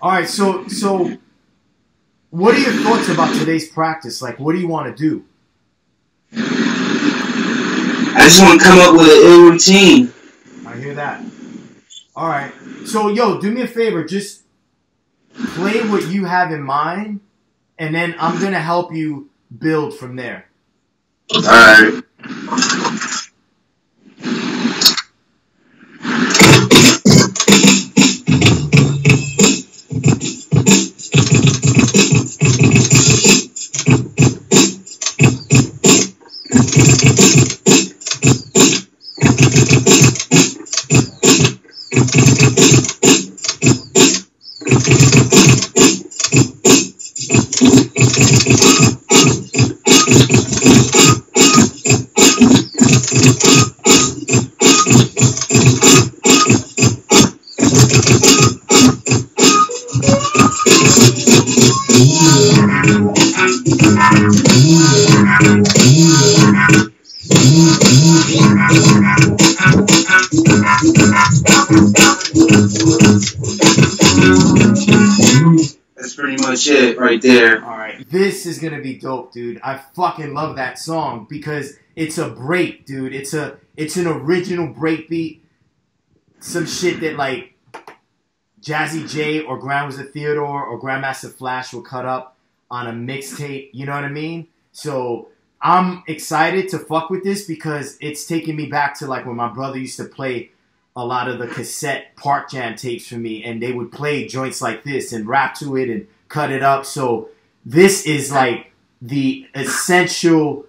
All right, so what are your thoughts about today's practice? Like, what do you want to do? I just want to come up with an ill routine. I hear that. All right. So, yo, do me a favor. Just play what you have in mind, and then I'm going to help you build from there. All right. Right there. All right. This is going to be dope, dude. I fucking love that song because it's a break, dude. It's an original breakbeat. Some shit that like Jazzy J or Grand Wizard Theodore or Grandmaster Flash will cut up on a mixtape, you know what I mean? So, I'm excited to fuck with this because it's taking me back to like when my brother used to play a lot of the cassette Park Jam tapes for me, and they would play joints like this and rap to it and cut it up. So this is like the essential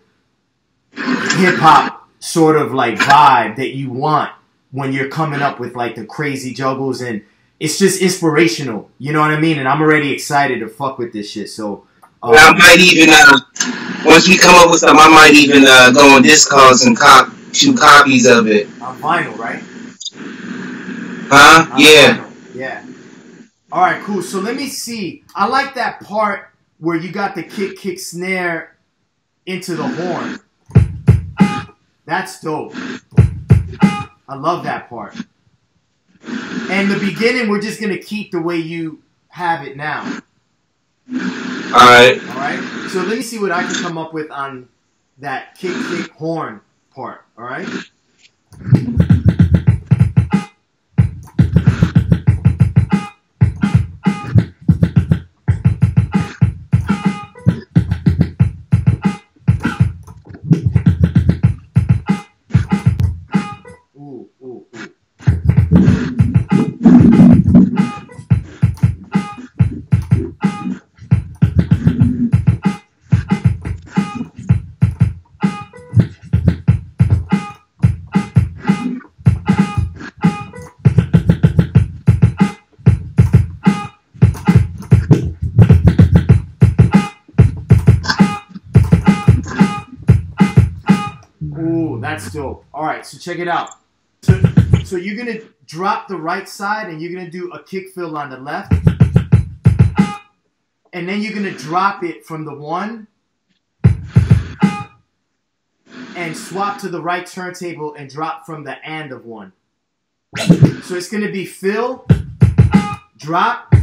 hip-hop sort of like vibe that you want when you're coming up with like the crazy juggles, and it's just inspirational, you know what I mean? And I'm already excited to fuck with this shit. So I might even once we come up with something, I might even go on Discord and cop 2 copies of it on vinyl, right? Huh? Yeah. Vinyl. Yeah. All right, cool. So let me see. I like that part where you got the kick, snare into the horn. That's dope. I love that part. And the beginning, we're just going to keep the way you have it now. All right. All right. So let me see what I can come up with on that kick, horn part. All right. That's dope. All right, so check it out. So you're going to drop the right side and you're going to do a kick fill on the left. And then you're going to drop it from the one and swap to the right turntable and drop from the and of one. So it's going to be fill, drop,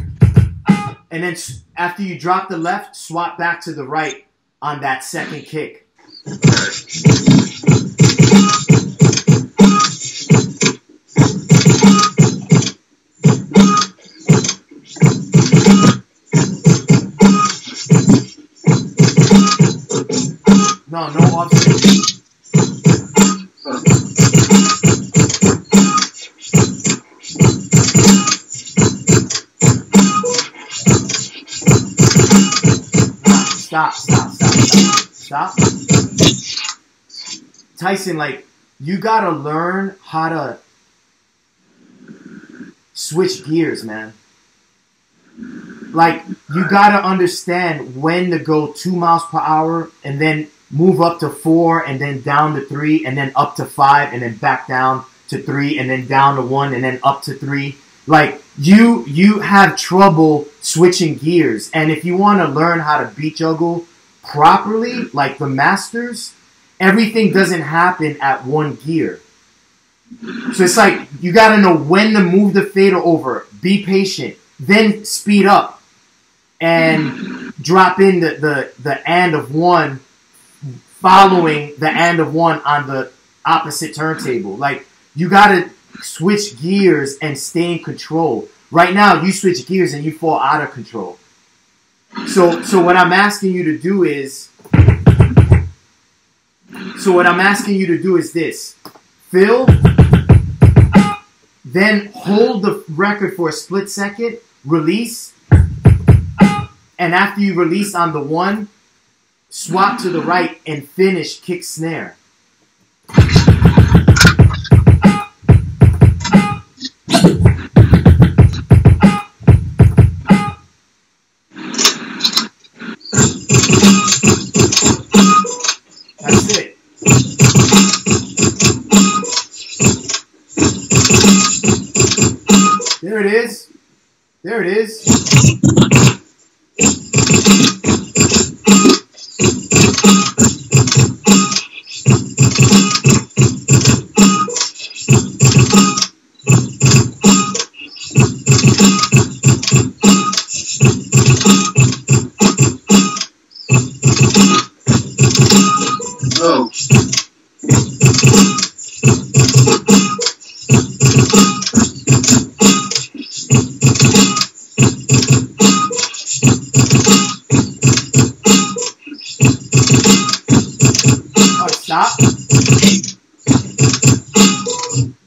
and then after you drop the left, swap back to the right on that second kick. No, no offset. Stop. Tyson, like, you gotta learn how to switch gears, man. Like, you gotta understand when to go 2 miles per hour and then move up to 4 and then down to 3 and then up to 5 and then back down to 3 and then down to 1 and then up to 3. Like, you have trouble switching gears. And if you want to learn how to beat juggle properly, like the masters, everything doesn't happen at one gear. So it's like, you got to know when to move the fader over. Be patient. then speed up and drop in the and of one following the and of one on the opposite turntable. Like, you gotta switch gears and stay in control. Right now, you switch gears and you fall out of control. So what I'm asking you to do is, this. Fill, then hold the record for a split second, release, and after you release on the one, swap to the right and finish kick snare. That's it. There it is. There it is.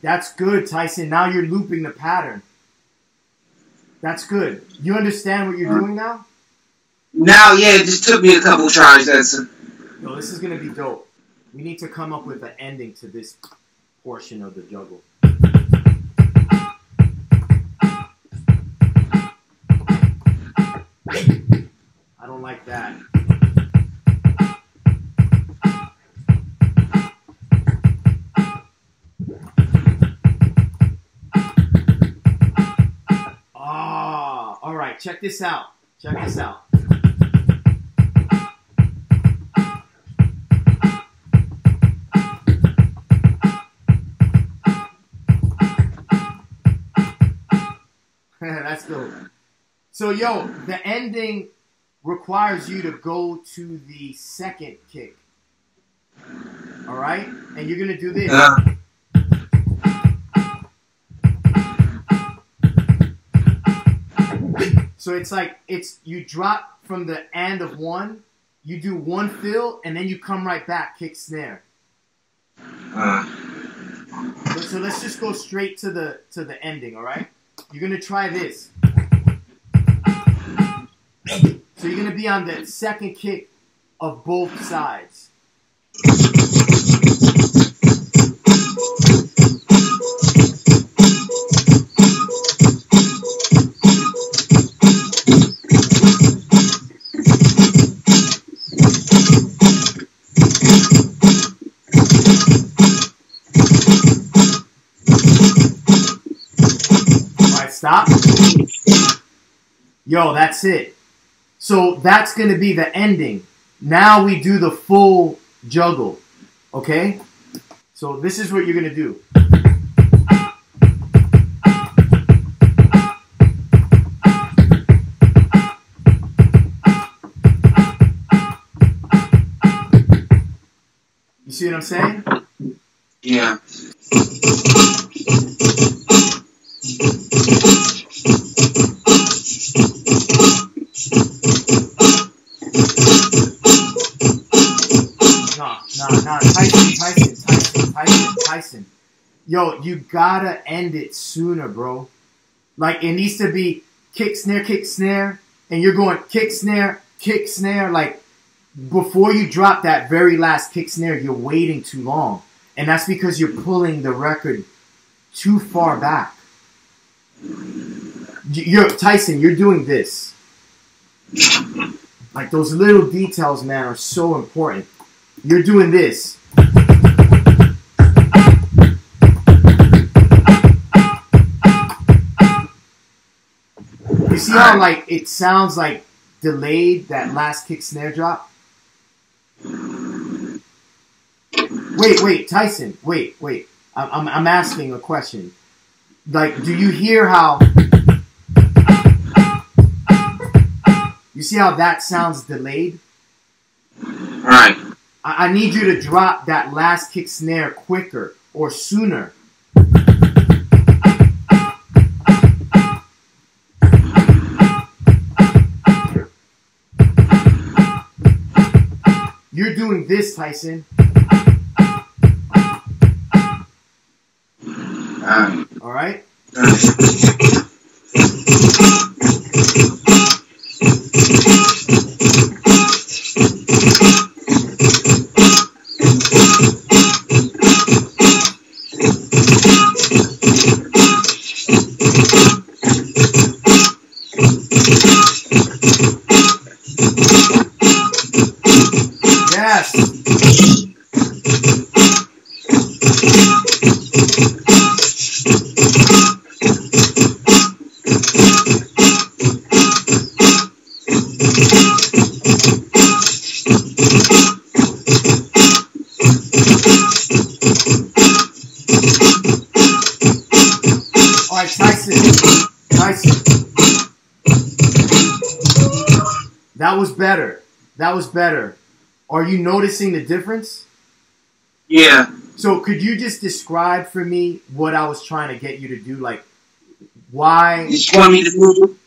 That's good, Tyson. Now you're looping the pattern. That's good. You understand what you're doing now? Now, yeah, it just took me a couple tries. No, this is going to be dope. We need to come up with an ending to this portion of the juggle. I don't like that. Check this out. Check this out. That's dope. So, yo, the ending requires you to go to the second kick. All right? And you're going to do this. So it's like, you drop from the and of one, you do one fill, and then you come right back, kick snare. So let's just go straight to the ending, all right? You're gonna try this. So you're gonna be on the second kick of both sides. Stop. Yo, that's it. So that's going to be the ending. Now we do the full juggle. Okay? So this is what you're going to do. You see what I'm saying? Yeah. Tyson. Yo, you gotta end it sooner, bro. Like, it needs to be kick, snare, and you're going kick, snare. Like, before you drop that very last kick snare, you're waiting too long. And that's because you're pulling the record too far back. Tyson, you're doing this. Like, those little details, man, are so important. You're doing this. You see how, like, it sounds like delayed, that last kick snare drop? Wait, Tyson, wait. I'm asking a question. Like, do you hear how You see how that sounds delayed? Alright. I need you to drop that last kick snare quicker or sooner. You're doing this, Tyson. All right? That was better. That was better. Are you noticing the difference? Yeah. So could you just describe for me what I was trying to get you to do? Like, why? You just want me to move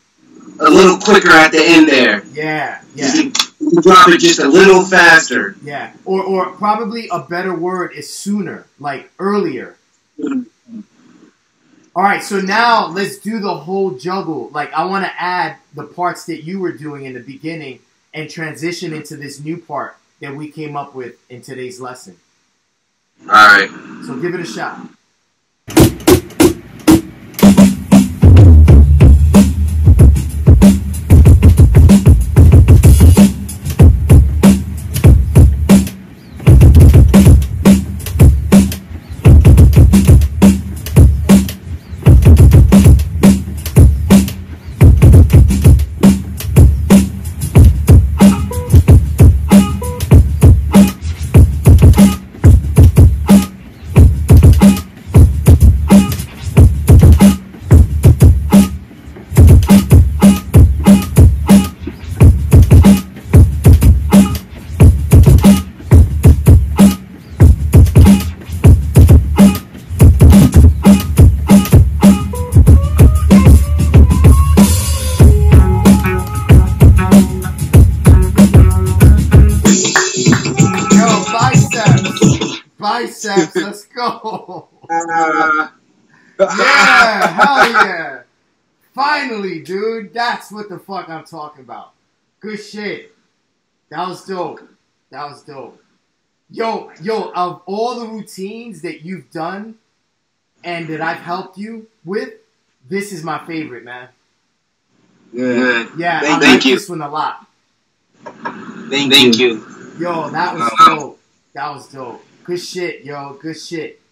a little quicker at the end there. Yeah, yeah. You drop it just a little faster. Yeah, or probably a better word is sooner, like earlier. All right, so now let's do the whole juggle. Like, I want to add the parts that you were doing in the beginning and transition into this new part that we came up with in today's lesson. All right. So give it a shot. Biceps, let's go. Yeah, hell yeah. Finally, dude. That's what the fuck I'm talking about. Good shit. That was dope. That was dope. Yo, of all the routines that you've done and that I've helped you with, this is my favorite, man. Yeah. Yeah, I like this one a lot. Thank you. Yo, that was dope. That was dope. Good shit, yo. Good shit.